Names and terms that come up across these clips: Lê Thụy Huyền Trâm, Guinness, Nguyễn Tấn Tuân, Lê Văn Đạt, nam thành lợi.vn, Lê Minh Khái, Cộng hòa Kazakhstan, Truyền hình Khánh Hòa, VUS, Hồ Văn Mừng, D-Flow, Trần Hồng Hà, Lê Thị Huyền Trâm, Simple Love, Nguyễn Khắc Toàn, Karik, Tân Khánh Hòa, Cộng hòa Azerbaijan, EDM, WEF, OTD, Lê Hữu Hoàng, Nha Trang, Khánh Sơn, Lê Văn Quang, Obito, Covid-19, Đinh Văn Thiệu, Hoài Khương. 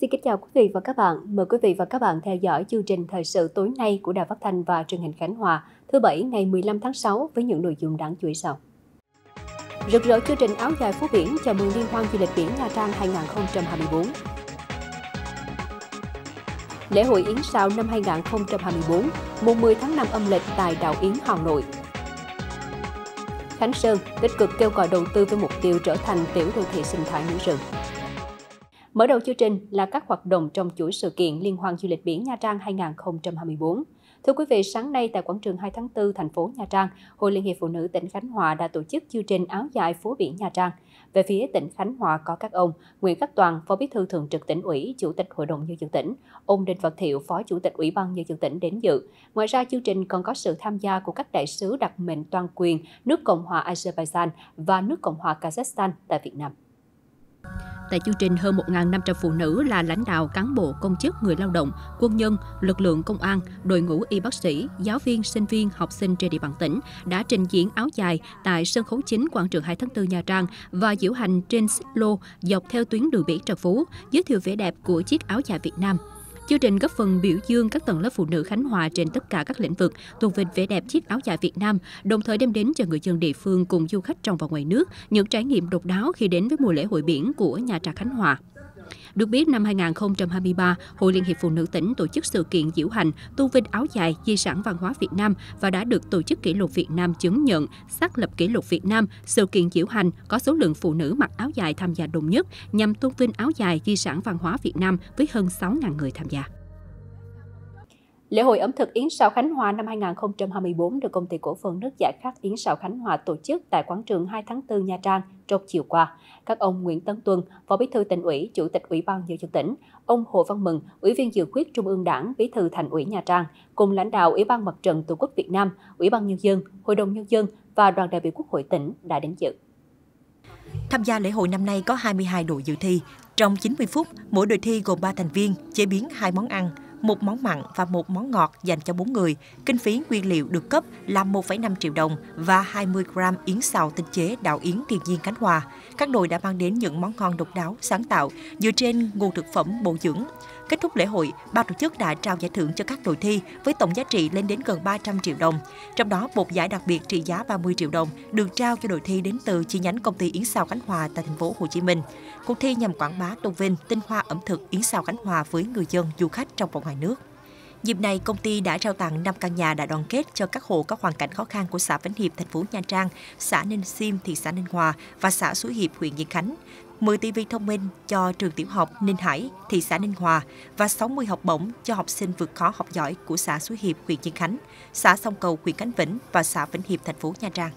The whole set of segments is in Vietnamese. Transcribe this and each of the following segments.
Xin kính chào quý vị và các bạn. Mời quý vị và các bạn theo dõi chương trình thời sự tối nay của Đài Phát thanh và Truyền hình Khánh Hòa, thứ Bảy ngày 15 tháng 6 với những nội dung đáng chú ý sau. Rực rỡ chương trình áo dài phố biển chào mừng liên hoan du lịch biển Nha Trang 2024. Lễ hội Yến Sao năm 2024, mùng 10 tháng 5 âm lịch tại đảo Yến Hòn Nội. Khánh Sơn tích cực kêu gọi đầu tư với mục tiêu trở thành tiểu đô thị sinh thái núi rừng. Mở đầu chương trình là các hoạt động trong chuỗi sự kiện Liên hoan du lịch biển Nha Trang 2024. Thưa quý vị, sáng nay tại quảng trường 2 tháng 4 thành phố Nha Trang, Hội Liên hiệp Phụ nữ tỉnh Khánh Hòa đã tổ chức chương trình áo dài phố biển Nha Trang. Về phía tỉnh Khánh Hòa có các ông Nguyễn Khắc Toàn, Phó Bí thư Thường trực Tỉnh ủy, Chủ tịch Hội đồng Nhân dân tỉnh, ông Đinh Văn Thiệu, Phó Chủ tịch Ủy ban Nhân dân tỉnh đến dự. Ngoài ra, chương trình còn có sự tham gia của các đại sứ đặc mệnh toàn quyền nước Cộng hòa Azerbaijan và nước Cộng hòa Kazakhstan tại Việt Nam. Tại chương trình, hơn 1.500 phụ nữ là lãnh đạo, cán bộ, công chức, người lao động, quân nhân, lực lượng công an, đội ngũ y bác sĩ, giáo viên, sinh viên, học sinh trên địa bàn tỉnh đã trình diễn áo dài tại sân khấu chính quảng trường 2 tháng 4 Nha Trang và diễu hành trên xích lô dọc theo tuyến đường biển Trần Phú, giới thiệu vẻ đẹp của chiếc áo dài Việt Nam. Chương trình góp phần biểu dương các tầng lớp phụ nữ Khánh Hòa trên tất cả các lĩnh vực, tôn vinh vẻ đẹp chiếc áo dài Việt Nam, đồng thời đem đến cho người dân địa phương cùng du khách trong và ngoài nước những trải nghiệm độc đáo khi đến với mùa lễ hội biển của Nha Trang Khánh Hòa. Được biết, năm 2023, Hội Liên hiệp Phụ nữ tỉnh tổ chức sự kiện diễu hành tôn vinh áo dài di sản văn hóa Việt Nam và đã được Tổ chức Kỷ lục Việt Nam chứng nhận, xác lập kỷ lục Việt Nam sự kiện diễu hành có số lượng phụ nữ mặc áo dài tham gia đông nhất nhằm tôn vinh áo dài di sản văn hóa Việt Nam với hơn 6.000 người tham gia. Lễ hội ẩm thực Yến Sao Khánh Hòa năm 2024 được Công ty Cổ phần Nước giải khát Yến Sao Khánh Hòa tổ chức tại quảng trường 2 tháng 4 Nha Trang trong chiều qua. Các ông Nguyễn Tấn Tuân, Phó Bí thư Tỉnh ủy, Chủ tịch Ủy ban Nhân dân tỉnh, ông Hồ Văn Mừng, Ủy viên Dự khuyết Trung ương Đảng, Bí thư Thành ủy Nha Trang, cùng lãnh đạo Ủy ban Mặt trận Tổ quốc Việt Nam, Ủy ban Nhân dân, Hội đồng Nhân dân và đoàn đại biểu Quốc hội tỉnh đã đến dự. Tham gia lễ hội năm nay có 22 đội dự thi. Trong 90 phút, mỗi đội thi gồm 3 thành viên, chế biến 2 món ăn, một món mặn và một món ngọt dành cho 4 người. Kinh phí nguyên liệu được cấp là 1,5 triệu đồng và 20 gram yến xào tinh chế đảo Yến Thiên Nhiên Khánh Hòa. Các đội đã mang đến những món ngon độc đáo, sáng tạo, dựa trên nguồn thực phẩm bổ dưỡng. Kết thúc lễ hội, ban tổ chức đã trao giải thưởng cho các đội thi với tổng giá trị lên đến gần 300 triệu đồng. Trong đó, một giải đặc biệt trị giá 30 triệu đồng được trao cho đội thi đến từ chi nhánh Công ty Yến Sao Khánh Hòa tại thành phố Hồ Chí Minh. Cuộc thi nhằm quảng bá tôn vinh tinh hoa ẩm thực Yến Sao Khánh Hòa với người dân, du khách trong và ngoài nước. Dịp này, công ty đã trao tặng 5 căn nhà đại đoàn kết cho các hộ có hoàn cảnh khó khăn của xã Vĩnh Hiệp, thành phố Nha Trang, xã Ninh Sim, thị xã Ninh Hòa và xã Suối Hiệp, huyện Diên Khánh, 10 TV thông minh cho trường tiểu học Ninh Hải, thị xã Ninh Hòa và 60 học bổng cho học sinh vượt khó học giỏi của xã Suối Hiệp, huyện Diên Khánh, xã Sông Cầu, huyện Khánh Vĩnh và xã Vĩnh Hiệp, thành phố Nha Trang.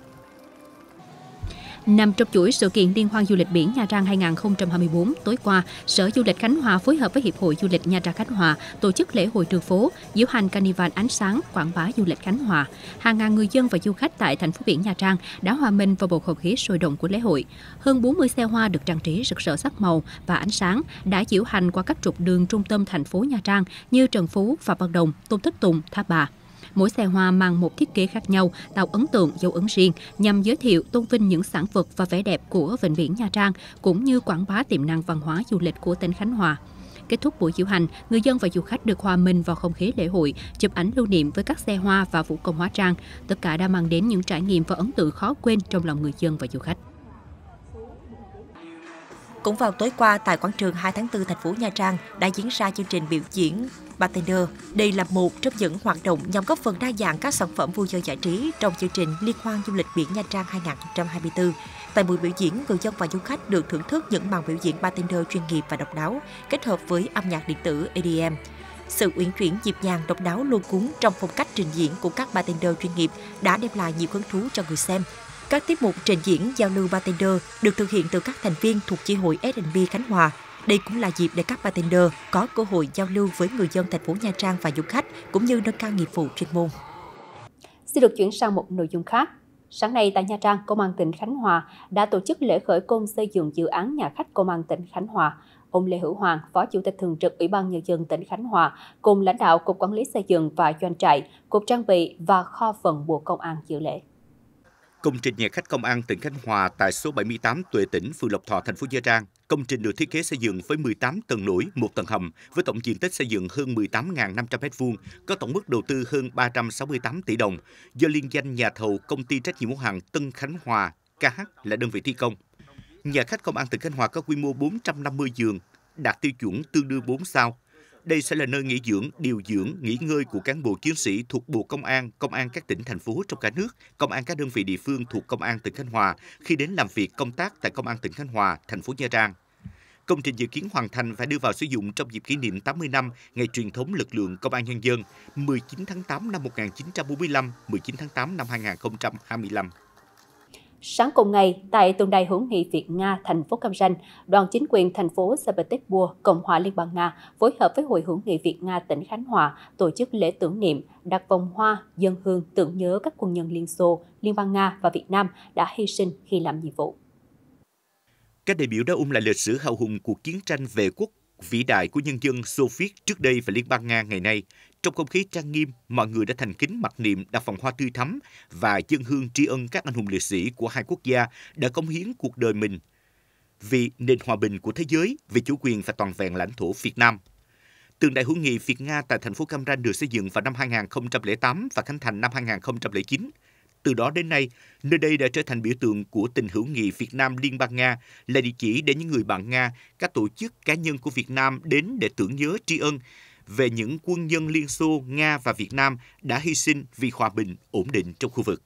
Nằm trong chuỗi sự kiện Liên hoan du lịch biển Nha Trang 2024, tối qua, Sở Du lịch Khánh Hòa phối hợp với Hiệp hội Du lịch Nha Trang Khánh Hòa tổ chức lễ hội đường phố, diễu hành carnival ánh sáng, quảng bá du lịch Khánh Hòa. Hàng ngàn người dân và du khách tại thành phố biển Nha Trang đã hòa mình vào bầu không khí sôi động của lễ hội. Hơn 40 xe hoa được trang trí rực rỡ sắc màu và ánh sáng đã diễu hành qua các trục đường trung tâm thành phố Nha Trang như Trần Phú, Phạm Văn Đồng, Tôn Thất Tùng, Tháp Bà. Mỗi xe hoa mang một thiết kế khác nhau, tạo ấn tượng, dấu ấn riêng nhằm giới thiệu, tôn vinh những sản vật và vẻ đẹp của vịnh biển Nha Trang cũng như quảng bá tiềm năng văn hóa du lịch của tỉnh Khánh Hòa. Kết thúc buổi diễu hành, người dân và du khách được hòa mình vào không khí lễ hội, chụp ảnh lưu niệm với các xe hoa và vũ công hóa trang. Tất cả đã mang đến những trải nghiệm và ấn tượng khó quên trong lòng người dân và du khách. Cũng vào tối qua, tại quảng trường 2 tháng 4 thành phố Nha Trang đã diễn ra chương trình biểu diễn bartender. Đây là một trong những hoạt động nhằm góp phần đa dạng các sản phẩm vui chơi giải trí trong chương trình Liên hoan du lịch biển Nha Trang 2024. Tại buổi biểu diễn, người dân và du khách được thưởng thức những màn biểu diễn bartender chuyên nghiệp và độc đáo, kết hợp với âm nhạc điện tử EDM. Sự uyển chuyển nhịp nhàng độc đáo lôi cuốn trong phong cách trình diễn của các bartender chuyên nghiệp đã đem lại nhiều hứng thú cho người xem. Các tiết mục trình diễn giao lưu bartender được thực hiện từ các thành viên thuộc chi hội S&B Khánh Hòa. Đây cũng là dịp để các bartender có cơ hội giao lưu với người dân thành phố Nha Trang và du khách, cũng như nâng cao nghiệp vụ chuyên môn. Xin được chuyển sang một nội dung khác. Sáng nay tại Nha Trang, Công an tỉnh Khánh Hòa đã tổ chức lễ khởi công xây dựng dự án nhà khách Công an tỉnh Khánh Hòa. Ông Lê Hữu Hoàng, Phó Chủ tịch Thường trực Ủy ban Nhân dân tỉnh Khánh Hòa, cùng lãnh đạo Cục Quản lý Xây dựng và Doanh trại, Cục Trang bị và Kho vận Bộ Công an dự lễ. Công trình nhà khách Công an tỉnh Khánh Hòa tại số 78 Tuệ Tĩnh, phường Lộc Thọ, thành phố Nha Trang. Công trình được thiết kế xây dựng với 18 tầng nổi, 1 tầng hầm, với tổng diện tích xây dựng hơn 18.500 m2, có tổng mức đầu tư hơn 368 tỷ đồng, do liên danh nhà thầu Công ty trách nhiệm hữu hạn Tân Khánh Hòa (KH) là đơn vị thi công. Nhà khách Công an tỉnh Khánh Hòa có quy mô 450 giường, đạt tiêu chuẩn tương đương 4 sao. Đây sẽ là nơi nghỉ dưỡng, điều dưỡng, nghỉ ngơi của cán bộ chiến sĩ thuộc Bộ Công an các tỉnh, thành phố trong cả nước, Công an các đơn vị địa phương thuộc Công an tỉnh Khánh Hòa khi đến làm việc công tác tại Công an tỉnh Khánh Hòa, thành phố Nha Trang. Công trình dự kiến hoàn thành và đưa vào sử dụng trong dịp kỷ niệm 80 năm ngày truyền thống lực lượng Công an Nhân dân 19 tháng 8 năm 1945, 19 tháng 8 năm 2025. Sáng cùng ngày, tại tượng đài hữu nghị Việt-Nga, thành phố Cam Ranh, đoàn chính quyền thành phố Saint Petersburg, Cộng hòa Liên bang Nga phối hợp với Hội hữu nghị Việt-Nga tỉnh Khánh Hòa tổ chức lễ tưởng niệm, đặt vòng hoa, dâng hương tưởng nhớ các quân nhân Liên Xô, Liên bang Nga và Việt Nam đã hy sinh khi làm nhiệm vụ. Các đại biểu đã ôn lại lịch sử hào hùng cuộc chiến tranh vệ quốc vĩ đại của nhân dân Xô Viết trước đây và Liên bang Nga ngày nay. Trong không khí trang nghiêm, mọi người đã thành kính mặc niệm, đặt vòng hoa tươi thắm và dâng hương tri ân các anh hùng liệt sĩ của hai quốc gia đã cống hiến cuộc đời mình vì nền hòa bình của thế giới, vì chủ quyền và toàn vẹn lãnh thổ Việt Nam. Tượng đài hữu nghị Việt-Nga tại thành phố Cam Ranh được xây dựng vào năm 2008 và khánh thành năm 2009. Từ đó đến nay, nơi đây đã trở thành biểu tượng của tình hữu nghị Việt Nam Liên bang Nga, là địa chỉ để những người bạn Nga, các tổ chức cá nhân của Việt Nam đến để tưởng nhớ tri ân về những quân nhân Liên Xô, Nga và Việt Nam đã hy sinh vì hòa bình, ổn định trong khu vực.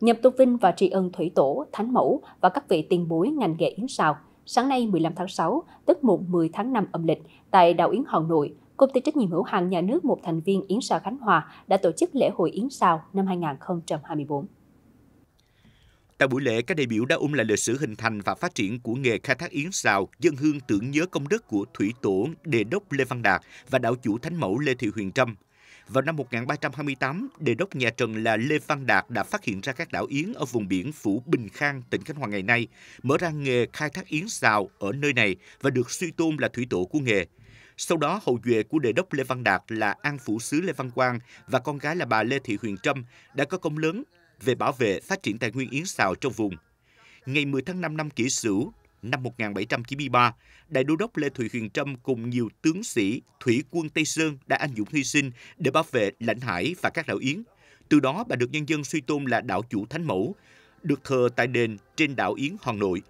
Nhằm tôn vinh và tri ân Thủy Tổ, Thánh Mẫu và các vị tiền bối ngành nghề yến sào, sáng nay 15 tháng 6, tức mùng 10 tháng 5 âm lịch, tại Đảo Yến Hậu Nội, Công ty trách nhiệm hữu hạn nhà nước một thành viên yến sào Khánh Hòa đã tổ chức lễ hội yến sào năm 2024. Tại buổi lễ, các đại biểu đã ôn lại lịch sử hình thành và phát triển của nghề khai thác yến sào, dân hương tưởng nhớ công đức của Thủy Tổ, Đề đốc Lê Văn Đạt và đảo chủ Thánh Mẫu Lê Thụy Huyền Trâm. Vào năm 1328, Đề đốc nhà Trần là Lê Văn Đạt đã phát hiện ra các đảo yến ở vùng biển Phủ Bình Khang, tỉnh Khánh Hòa ngày nay, mở ra nghề khai thác yến sào ở nơi này và được suy tôn là thủy tổ của nghề. Sau đó, hậu duệ của Đề đốc Lê Văn Đạt là An Phủ Sứ Lê Văn Quang và con gái là bà Lê Thị Huyền Trâm đã có công lớn về bảo vệ phát triển tài nguyên yến sào trong vùng. Ngày 10 tháng 5 năm Kỷ Sửu, năm 1793, Đại đô đốc Lê Thụy Huyền Trâm cùng nhiều tướng sĩ thủy quân Tây Sơn đã anh dũng hy sinh để bảo vệ lãnh hải và các đảo yến. Từ đó, bà được nhân dân suy tôn là đảo chủ Thánh Mẫu, được thờ tại đền trên đảo Yến Hòn Nội.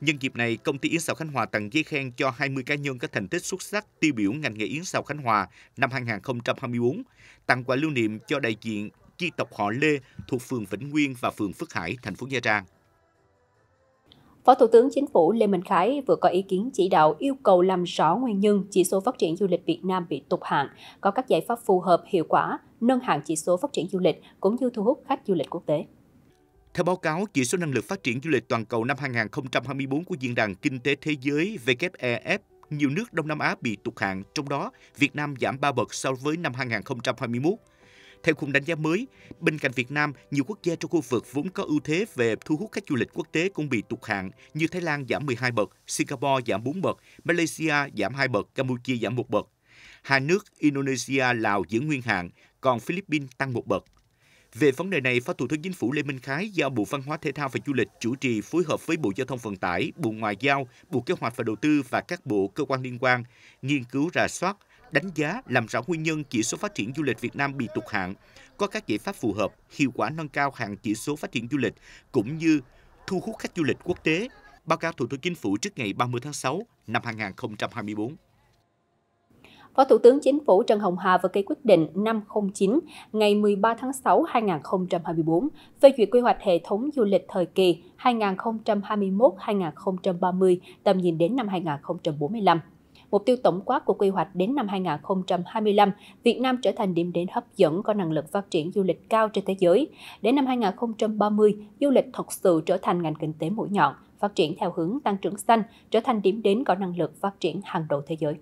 Nhân dịp này, Công ty Yến Sào Khánh Hòa tặng giấy khen cho 20 cá nhân có thành tích xuất sắc tiêu biểu ngành nghề Yến Sào Khánh Hòa năm 2024, tặng quà lưu niệm cho đại diện chi tộc họ Lê thuộc phường Vĩnh Nguyên và phường Phước Hải, thành phố Nha Trang. Phó Thủ tướng Chính phủ Lê Minh Khái vừa có ý kiến chỉ đạo yêu cầu làm rõ nguyên nhân chỉ số phát triển du lịch Việt Nam bị tụt hạng, có các giải pháp phù hợp hiệu quả, nâng hạng chỉ số phát triển du lịch cũng như thu hút khách du lịch quốc tế. Theo báo cáo, chỉ số năng lực phát triển du lịch toàn cầu năm 2024 của Diễn đàn Kinh tế Thế giới WEF, nhiều nước Đông Nam Á bị tụt hạng, trong đó Việt Nam giảm 3 bậc so với năm 2021. Theo khung đánh giá mới, bên cạnh Việt Nam, nhiều quốc gia trong khu vực vốn có ưu thế về thu hút khách du lịch quốc tế cũng bị tụt hạng như Thái Lan giảm 12 bậc, Singapore giảm 4 bậc, Malaysia giảm 2 bậc, Campuchia giảm 1 bậc. Hai nước Indonesia, Lào giữ nguyên hạng, còn Philippines tăng 1 bậc. Về vấn đề này, Phó Thủ tướng Chính phủ Lê Minh Khái giao Bộ Văn hóa Thể thao và Du lịch chủ trì phối hợp với Bộ Giao thông Vận tải, Bộ Ngoại giao, Bộ Kế hoạch và Đầu tư và các bộ cơ quan liên quan, nghiên cứu rà soát, đánh giá làm rõ nguyên nhân chỉ số phát triển du lịch Việt Nam bị tụt hạng, có các giải pháp phù hợp, hiệu quả nâng cao hạng chỉ số phát triển du lịch cũng như thu hút khách du lịch quốc tế, báo cáo Thủ tướng Chính phủ trước ngày 30 tháng 6 năm 2024. Phó Thủ tướng Chính phủ Trần Hồng Hà vừa ký quyết định 509 ngày 13 tháng 6 2024 phê duyệt quy hoạch hệ thống du lịch thời kỳ 2021-2030, tầm nhìn đến năm 2045. Mục tiêu tổng quát của quy hoạch đến năm 2025, Việt Nam trở thành điểm đến hấp dẫn có năng lực phát triển du lịch cao trên thế giới. Đến năm 2030, du lịch thật sự trở thành ngành kinh tế mũi nhọn, phát triển theo hướng tăng trưởng xanh, trở thành điểm đến có năng lực phát triển hàng đầu thế giới.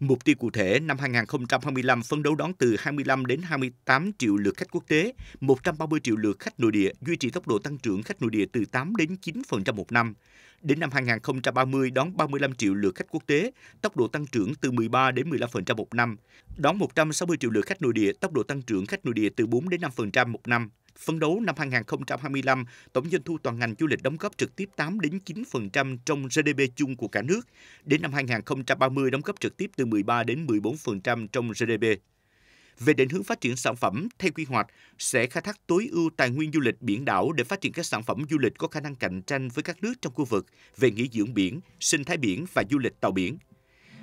Mục tiêu cụ thể năm 2025 phấn đấu đón từ 25 đến 28 triệu lượt khách quốc tế, 130 triệu lượt khách nội địa, duy trì tốc độ tăng trưởng khách nội địa từ 8 đến 9% một năm. Đến năm 2030 đón 35 triệu lượt khách quốc tế, tốc độ tăng trưởng từ 13 đến 15% một năm. Đón 160 triệu lượt khách nội địa, tốc độ tăng trưởng khách nội địa từ 4 đến 5% một năm. Phấn đấu năm 2025, tổng doanh thu toàn ngành du lịch đóng góp trực tiếp 8-9% trong GDP chung của cả nước. Đến năm 2030, đóng góp trực tiếp từ 13-14% trong GDP. Về định hướng phát triển sản phẩm, theo quy hoạch, sẽ khai thác tối ưu tài nguyên du lịch biển đảo để phát triển các sản phẩm du lịch có khả năng cạnh tranh với các nước trong khu vực về nghỉ dưỡng biển, sinh thái biển và du lịch tàu biển.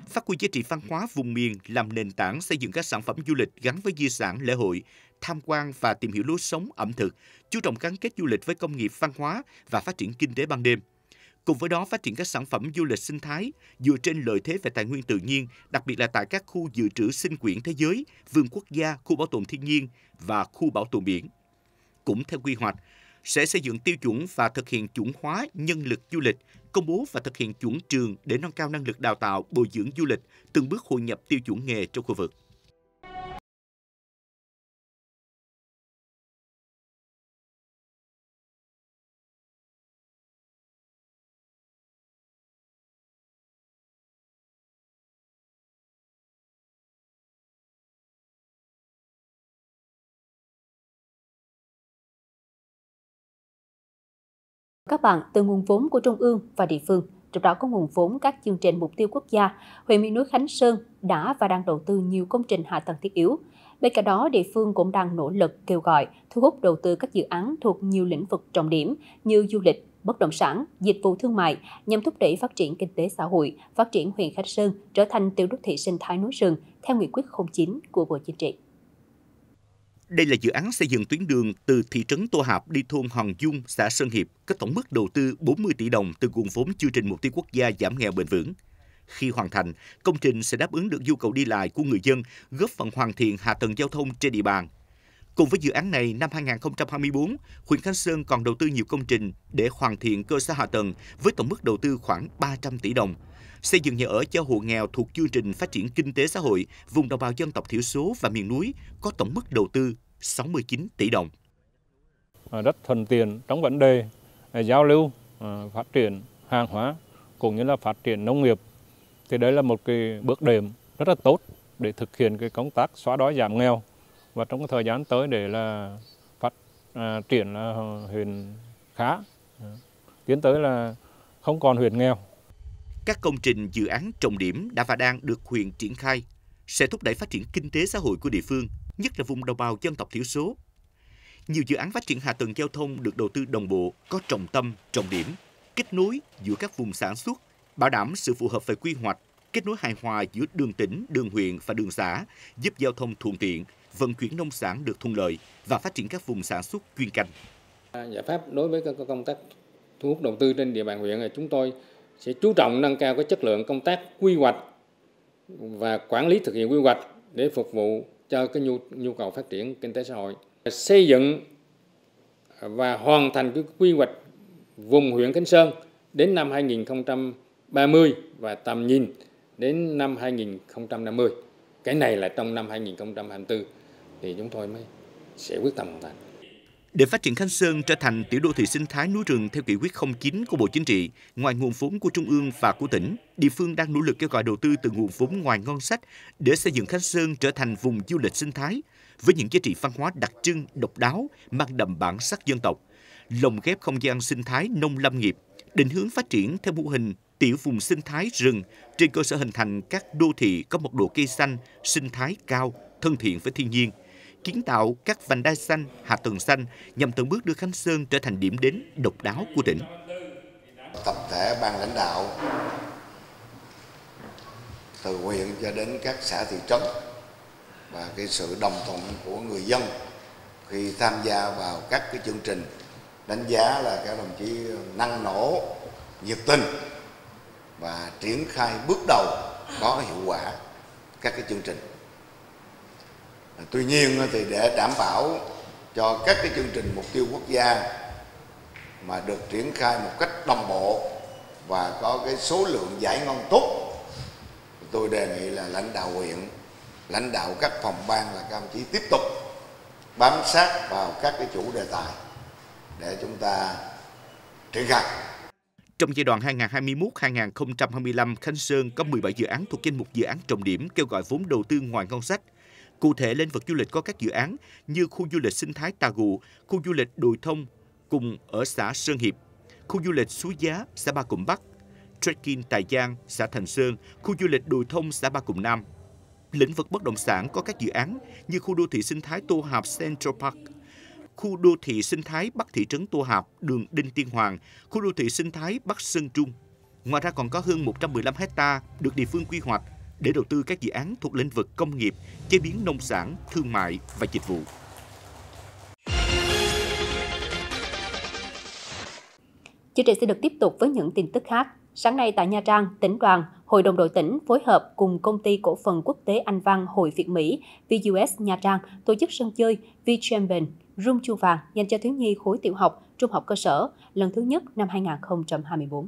Phát huy giá trị văn hóa vùng miền làm nền tảng xây dựng các sản phẩm du lịch gắn với di sản lễ hội, tham quan và tìm hiểu lối sống ẩm thực, chú trọng gắn kết du lịch với công nghiệp văn hóa và phát triển kinh tế ban đêm. Cùng với đó, phát triển các sản phẩm du lịch sinh thái dựa trên lợi thế về tài nguyên tự nhiên, đặc biệt là tại các khu dự trữ sinh quyển thế giới, vườn quốc gia, khu bảo tồn thiên nhiên và khu bảo tồn biển. Cũng theo quy hoạch, sẽ xây dựng tiêu chuẩn và thực hiện chuẩn hóa nhân lực du lịch, công bố và thực hiện chuẩn trường để nâng cao năng lực đào tạo, bồi dưỡng du lịch, từng bước hội nhập tiêu chuẩn nghề trong khu vực. Các bạn từ nguồn vốn của Trung ương và địa phương, trong đó có nguồn vốn các chương trình mục tiêu quốc gia, huyện miền núi Khánh Sơn đã và đang đầu tư nhiều công trình hạ tầng thiết yếu. Bên cạnh đó, địa phương cũng đang nỗ lực kêu gọi thu hút đầu tư các dự án thuộc nhiều lĩnh vực trọng điểm như du lịch, bất động sản, dịch vụ thương mại nhằm thúc đẩy phát triển kinh tế xã hội, phát triển huyện Khánh Sơn trở thành tiểu đô thị sinh thái núi rừng theo nghị quyết 09 của Bộ Chính trị. Đây là dự án xây dựng tuyến đường từ thị trấn Tô Hạp đi thôn Hòn Dung, xã Sơn Hiệp, có tổng mức đầu tư 40 tỷ đồng từ nguồn vốn chương trình mục tiêu quốc gia giảm nghèo bền vững. Khi hoàn thành, công trình sẽ đáp ứng được nhu cầu đi lại của người dân, góp phần hoàn thiện hạ tầng giao thông trên địa bàn. Cùng với dự án này, năm 2024, huyện Khánh Sơn còn đầu tư nhiều công trình để hoàn thiện cơ sở hạ tầng với tổng mức đầu tư khoảng 300 tỷ đồng. Xây dựng nhà ở cho hộ nghèo thuộc chương trình phát triển kinh tế xã hội, vùng đồng bào dân tộc thiểu số và miền núi có tổng mức đầu tư 69 tỷ đồng. Rất thuận tiện trong vấn đề giao lưu, phát triển hàng hóa cũng như là phát triển nông nghiệp. Thì đấy là một cái bước đệm rất là tốt để thực hiện cái công tác xóa đói giảm nghèo và trong cái thời gian tới để là phát triển là huyện khá, tiến tới là không còn huyện nghèo. Các công trình dự án trọng điểm đã và đang được huyện triển khai sẽ thúc đẩy phát triển kinh tế xã hội của địa phương, nhất là vùng đồng bào dân tộc thiểu số. Nhiều dự án phát triển hạ tầng giao thông được đầu tư đồng bộ, có trọng tâm, trọng điểm, kết nối giữa các vùng sản xuất, bảo đảm sự phù hợp về quy hoạch, kết nối hài hòa giữa đường tỉnh, đường huyện và đường xã, giúp giao thông thuận tiện, vận chuyển nông sản được thuận lợi và phát triển các vùng sản xuất chuyên canh. Giải pháp đối với các công tác thu hút đầu tư trên địa bàn huyện là chúng tôi sẽ chú trọng nâng cao cái chất lượng công tác quy hoạch và quản lý thực hiện quy hoạch để phục vụ cho cái nhu cầu phát triển kinh tế xã hội. Xây dựng và hoàn thành cái quy hoạch vùng huyện Khánh Sơn đến năm 2030 và tầm nhìn đến năm 2050. Cái này là trong năm 2024 thì chúng tôi mới sẽ quyết tâm hoàn thành. Để phát triển Khánh Sơn trở thành tiểu đô thị sinh thái núi rừng theo nghị quyết 09 của Bộ Chính trị, ngoài nguồn vốn của Trung ương và của tỉnh, địa phương đang nỗ lực kêu gọi đầu tư từ nguồn vốn ngoài ngân sách để xây dựng Khánh Sơn trở thành vùng du lịch sinh thái với những giá trị văn hóa đặc trưng, độc đáo, mang đậm bản sắc dân tộc, lồng ghép không gian sinh thái nông lâm nghiệp, định hướng phát triển theo mô hình tiểu vùng sinh thái rừng trên cơ sở hình thành các đô thị có mật độ cây xanh, sinh thái cao, thân thiện với thiên nhiên, kiến tạo các vành đai xanh, hạ tầng xanh nhằm từng bước đưa Khánh Sơn trở thành điểm đến độc đáo của tỉnh. Tập thể ban lãnh đạo từ huyện cho đến các xã thị trấn và cái sự đồng thuận của người dân khi tham gia vào các cái chương trình, đánh giá là các đồng chí năng nổ, nhiệt tình và triển khai bước đầu có hiệu quả các cái chương trình. Tuy nhiên thì để đảm bảo cho các cái chương trình mục tiêu quốc gia mà được triển khai một cách đồng bộ và có cái số lượng giải ngân tốt, tôi đề nghị là lãnh đạo huyện, lãnh đạo các phòng ban là các đồng chí tiếp tục bám sát vào các cái chủ đề tài để chúng ta triển khai. Trong giai đoạn 2021-2025, Khánh Sơn có 17 dự án thuộc danh mục dự án trọng điểm kêu gọi vốn đầu tư ngoài ngân sách. Cụ thể, lĩnh vực du lịch có các dự án như khu du lịch sinh thái Tà Gụ, khu du lịch Đồi Thông cùng ở xã Sơn Hiệp, khu du lịch Suối Giá, xã Ba Cụm Bắc, trekking Tài Giang, xã Thành Sơn, khu du lịch Đồi Thông, xã Ba Cụm Nam. Lĩnh vực bất động sản có các dự án như khu đô thị sinh thái Tô Hạp Central Park, khu đô thị sinh thái Bắc thị trấn Tô Hạp, đường Đinh Tiên Hoàng, khu đô thị sinh thái Bắc Sơn Trung. Ngoài ra còn có hơn 115 hecta được địa phương quy hoạch để đầu tư các dự án thuộc lĩnh vực công nghiệp, chế biến nông sản, thương mại và dịch vụ. Chương trình sẽ được tiếp tục với những tin tức khác. Sáng nay tại Nha Trang, tỉnh đoàn, Hội đồng đội tỉnh phối hợp cùng Công ty Cổ phần Quốc tế Anh Văn Hội Việt Mỹ VUS Nha Trang tổ chức sân chơi V-Champion Rung Chuông Vàng dành cho thiếu nhi khối tiểu học, trung học cơ sở lần thứ nhất năm 2024.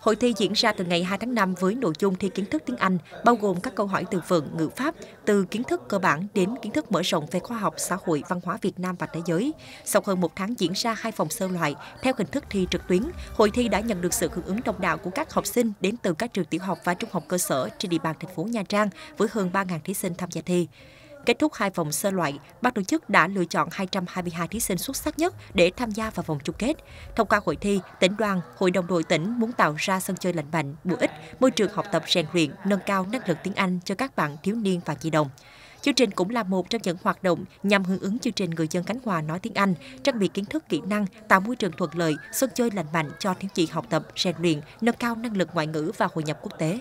Hội thi diễn ra từ ngày 2 tháng 5 với nội dung thi kiến thức tiếng Anh, bao gồm các câu hỏi từ vựng, ngữ pháp, từ kiến thức cơ bản đến kiến thức mở rộng về khoa học, xã hội, văn hóa Việt Nam và thế giới. Sau hơn một tháng diễn ra 2 vòng sơ loại theo hình thức thi trực tuyến, hội thi đã nhận được sự hưởng ứng đông đảo của các học sinh đến từ các trường tiểu học và trung học cơ sở trên địa bàn thành phố Nha Trang với hơn 3.000 thí sinh tham gia thi. Kết thúc 2 vòng sơ loại, ban tổ chức đã lựa chọn 222 thí sinh xuất sắc nhất để tham gia vào vòng chung kết. Thông qua hội thi, tỉnh đoàn, Hội đồng đội tỉnh muốn tạo ra sân chơi lành mạnh, bổ ích, môi trường học tập rèn luyện, nâng cao năng lực tiếng Anh cho các bạn thiếu niên và nhi đồng. Chương trình cũng là một trong những hoạt động nhằm hưởng ứng chương trình Người dân Khánh Hòa nói tiếng Anh, trang bị kiến thức kỹ năng, tạo môi trường thuận lợi, sân chơi lành mạnh cho thiếu nhi học tập, rèn luyện, nâng cao năng lực ngoại ngữ và hội nhập quốc tế.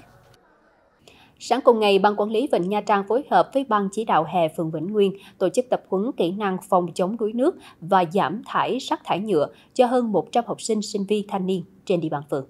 Sáng cùng ngày, Ban Quản lý Vịnh Nha Trang phối hợp với Ban Chỉ đạo Hè phường Vĩnh Nguyên tổ chức tập huấn kỹ năng phòng chống đuối nước và giảm thải rác thải nhựa cho hơn 100 học sinh, sinh viên, thanh niên trên địa bàn phường.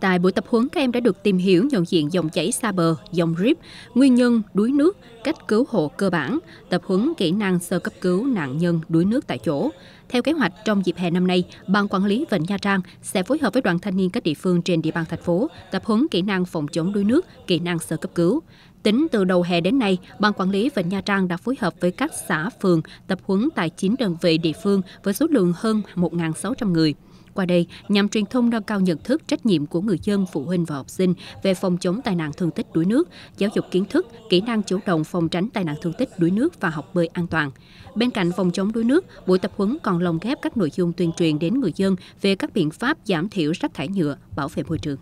Tại buổi tập huấn, các em đã được tìm hiểu nhận diện dòng chảy xa bờ, dòng rip, nguyên nhân đuối nước, cách cứu hộ cơ bản, tập huấn kỹ năng sơ cấp cứu nạn nhân đuối nước tại chỗ. Theo kế hoạch, trong dịp hè năm nay, Ban Quản lý Vịnh Nha Trang sẽ phối hợp với đoàn thanh niên các địa phương trên địa bàn thành phố tập huấn kỹ năng phòng chống đuối nước, kỹ năng sơ cấp cứu. Tính từ đầu hè đến nay, Ban Quản lý Vịnh Nha Trang đã phối hợp với các xã, phường tập huấn tại 9 đơn vị địa phương với số lượng hơn 1.600 người. Qua đây, nhằm truyền thông nâng cao nhận thức, trách nhiệm của người dân, phụ huynh và học sinh về phòng chống tai nạn thương tích đuối nước, giáo dục kiến thức, kỹ năng chủ động phòng tránh tai nạn thương tích đuối nước và học bơi an toàn. Bên cạnh phòng chống đuối nước, buổi tập huấn còn lồng ghép các nội dung tuyên truyền đến người dân về các biện pháp giảm thiểu rác thải nhựa, bảo vệ môi trường.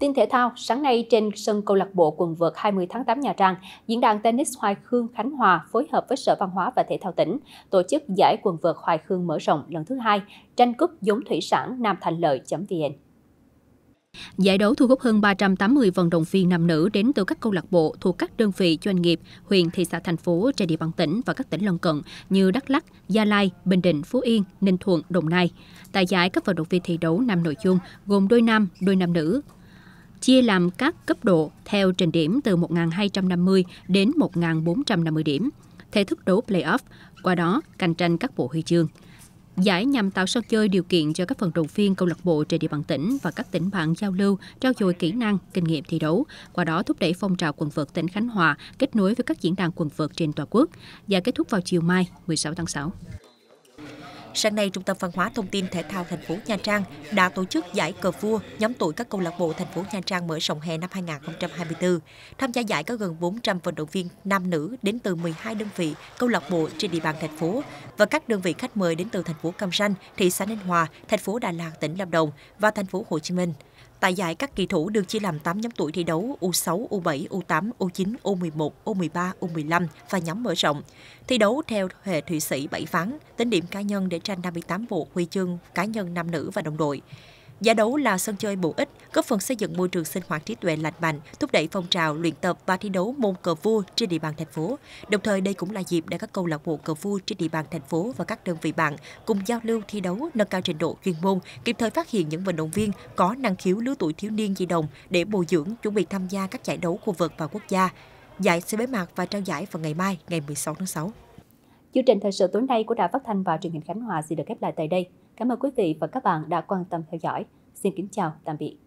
Tin thể thao, sáng nay trên sân câu lạc bộ quần vợt 20 tháng 8 Nha Trang, diễn đàn tennis Hoài Khương Khánh Hòa phối hợp với Sở Văn hóa và Thể thao tỉnh tổ chức giải quần vợt Hoài Khương mở rộng lần thứ 2, tranh cúp giống thủy sản nam thành lợi.vn. Giải đấu thu hút hơn 380 vận động viên nam nữ đến từ các câu lạc bộ thuộc các đơn vị doanh nghiệp, huyện, thị xã, thành phố trên địa bàn tỉnh và các tỉnh lân cận như Đắk Lắk, Gia Lai, Bình Định, Phú Yên, Ninh Thuận, Đồng Nai. Tại giải, các vận động viên thi đấu 5 nội dung gồm đôi nam nữ, chia làm các cấp độ theo trình điểm từ 1.250 đến 1.450 điểm, thể thức đấu play-off, qua đó cạnh tranh các bộ huy chương. Giải nhằm tạo sân chơi điều kiện cho các vận động viên câu lạc bộ trên địa bàn tỉnh và các tỉnh bạn giao lưu, trao dồi kỹ năng, kinh nghiệm thi đấu, qua đó thúc đẩy phong trào quần vợt tỉnh Khánh Hòa kết nối với các diễn đàn quần vợt trên toàn quốc. Giải kết thúc vào chiều mai, 16 tháng 6. Sáng nay, Trung tâm Văn hóa Thông tin Thể thao thành phố Nha Trang đã tổ chức giải cờ vua nhóm tuổi các câu lạc bộ thành phố Nha Trang mở rộng hè năm 2024. Tham gia giải có gần 400 vận động viên nam nữ đến từ 12 đơn vị câu lạc bộ trên địa bàn thành phố và các đơn vị khách mời đến từ thành phố Cam Ranh, thị xã Ninh Hòa, thành phố Đà Lạt, tỉnh Lâm Đồng và thành phố Hồ Chí Minh. Tại giải, các kỳ thủ được chia làm 8 nhóm tuổi thi đấu U6, U7, U8, U9, U11, U13, U15 và nhóm mở rộng. Thi đấu theo hệ Thụy Sĩ 7 ván, tính điểm cá nhân để tranh 58 bộ huy chương cá nhân nam nữ và đồng đội. Giải đấu là sân chơi bổ ích, góp phần xây dựng môi trường sinh hoạt trí tuệ lành mạnh, thúc đẩy phong trào luyện tập và thi đấu môn cờ vua trên địa bàn thành phố. Đồng thời, đây cũng là dịp để các câu lạc bộ cờ vua trên địa bàn thành phố và các đơn vị bạn cùng giao lưu thi đấu, nâng cao trình độ chuyên môn, kịp thời phát hiện những vận động viên có năng khiếu lứa tuổi thiếu niên nhi đồng để bồi dưỡng chuẩn bị tham gia các giải đấu khu vực và quốc gia. Giải sẽ bế mạc và trao giải vào ngày mai, ngày 16 tháng 6. Chương trình thời sự tối nay của Đài Phát thanh và Truyền hình Khánh Hòa xin được khép lại tại đây. Cảm ơn quý vị và các bạn đã quan tâm theo dõi. Xin kính chào, tạm biệt.